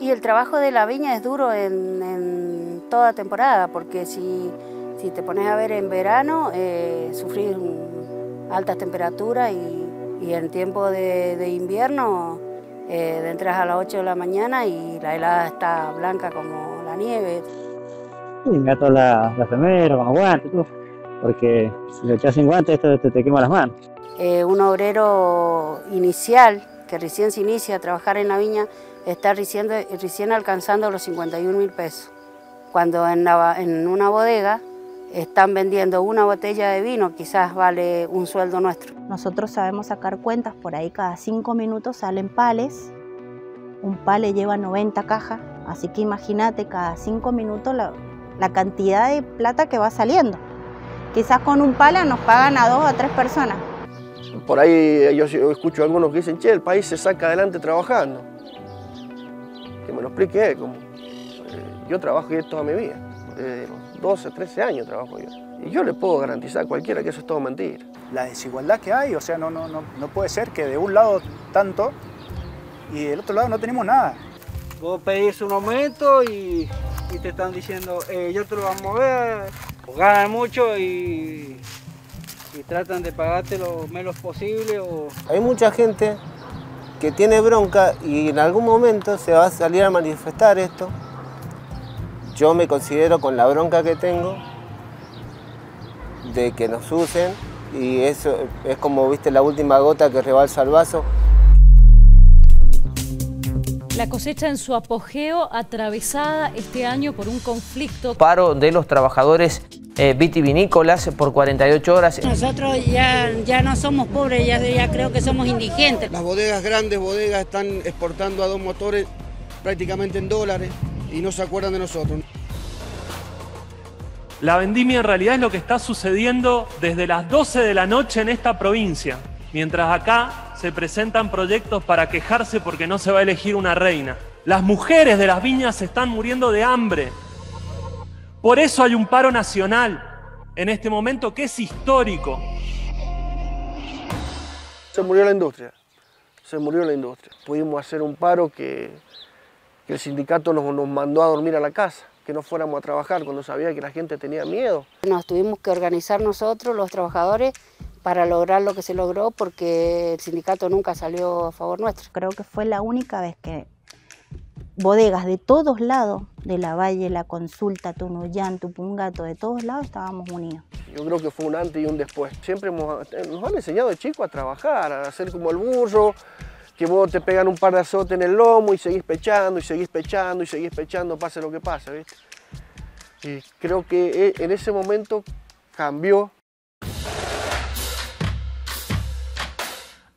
Y el trabajo de la viña es duro en toda temporada, porque si te pones a ver en verano, sufrís altas temperaturas y en tiempo de invierno entras a las 8 de la mañana y la helada está blanca como la nieve. Y me ato la remera, con los guantes, porque si lo echas sin guantes esto te quema las manos. Un obrero inicial, que recién se inicia a trabajar en la viña, está recién alcanzando los 51.000 pesos. Cuando en una bodega están vendiendo una botella de vino, quizás vale un sueldo nuestro. Nosotros sabemos sacar cuentas, por ahí cada 5 minutos salen pales. Un pale lleva 90 cajas, así que imagínate cada 5 minutos la cantidad de plata que va saliendo. Quizás con un pala nos pagan a 2 o 3 personas. Por ahí yo escucho a algunos que dicen, che, el país se saca adelante trabajando. Que me lo explique, como yo trabajé toda mi vida, desde los 12, 13 años trabajo yo. Y yo le puedo garantizar a cualquiera que eso es todo mentira. La desigualdad que hay, o sea, no puede ser que de un lado tanto y del otro lado no tenemos nada. Vos pedís un aumento y te están diciendo, yo te lo voy a mover, ganan mucho y tratan de pagarte lo menos posible. Hay mucha gente que tiene bronca y en algún momento se va a salir a manifestar esto. Yo me considero, con la bronca que tengo, de que nos usen, y eso es como, viste, la última gota que rebalsa el vaso. La cosecha en su apogeo, atravesada este año por un conflicto. Paro de los trabajadores vitivinícolas por 48 horas. Nosotros ya no somos pobres, ya creo que somos indigentes. Las bodegas grandes, bodegas, están exportando a 2 motores prácticamente en dólares y no se acuerdan de nosotros. La vendimia en realidad es lo que está sucediendo desde las 12 de la noche en esta provincia, mientras acá se presentan proyectos para quejarse porque no se va a elegir una reina. Las mujeres de las viñas se están muriendo de hambre. Por eso hay un paro nacional en este momento que es histórico. Se murió la industria, se murió la industria. Pudimos hacer un paro que el sindicato nos mandó a dormir a la casa, que no fuéramos a trabajar cuando sabía que la gente tenía miedo. Nos tuvimos que organizar nosotros, los trabajadores, para lograr lo que se logró, porque el sindicato nunca salió a favor nuestro. Creo que fue la única vez que bodegas de todos lados, de La Valle, La Consulta, Tunuyán, Tupungato, de todos lados estábamos unidos. Yo creo que fue un antes y un después. Siempre nos han enseñado de chico a trabajar, a hacer como el burro, que vos te pegan un par de azotes en el lomo y seguís pechando, y seguís pechando, y seguís pechando, pase lo que pase, ¿viste? Y creo que en ese momento cambió.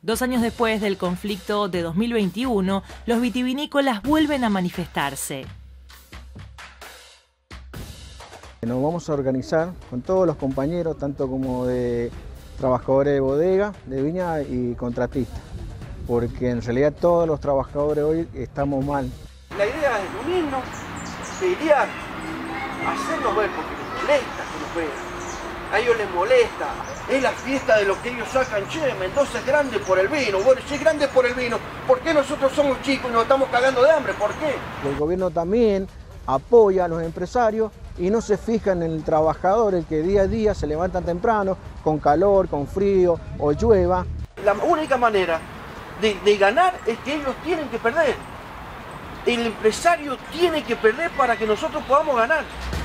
2 años después del conflicto de 2021, los vitivinícolas vuelven a manifestarse. Nos vamos a organizar con todos los compañeros, tanto como de trabajadores de bodega, de viña y contratistas, porque en realidad todos los trabajadores hoy estamos mal. La idea es unirnos, sería hacernos ver, porque nos molesta que nos vean. A ellos les molesta, es la fiesta de lo que ellos sacan, che, Mendoza es grande por el vino. Bueno, si es grande por el vino, ¿por qué nosotros somos chicos y nos estamos cagando de hambre? ¿Por qué? El gobierno también apoya a los empresarios y no se fijan en el trabajador, el que día a día se levanta temprano, con calor, con frío o llueva. La única manera de ganar es que ellos tienen que perder. El empresario tiene que perder para que nosotros podamos ganar.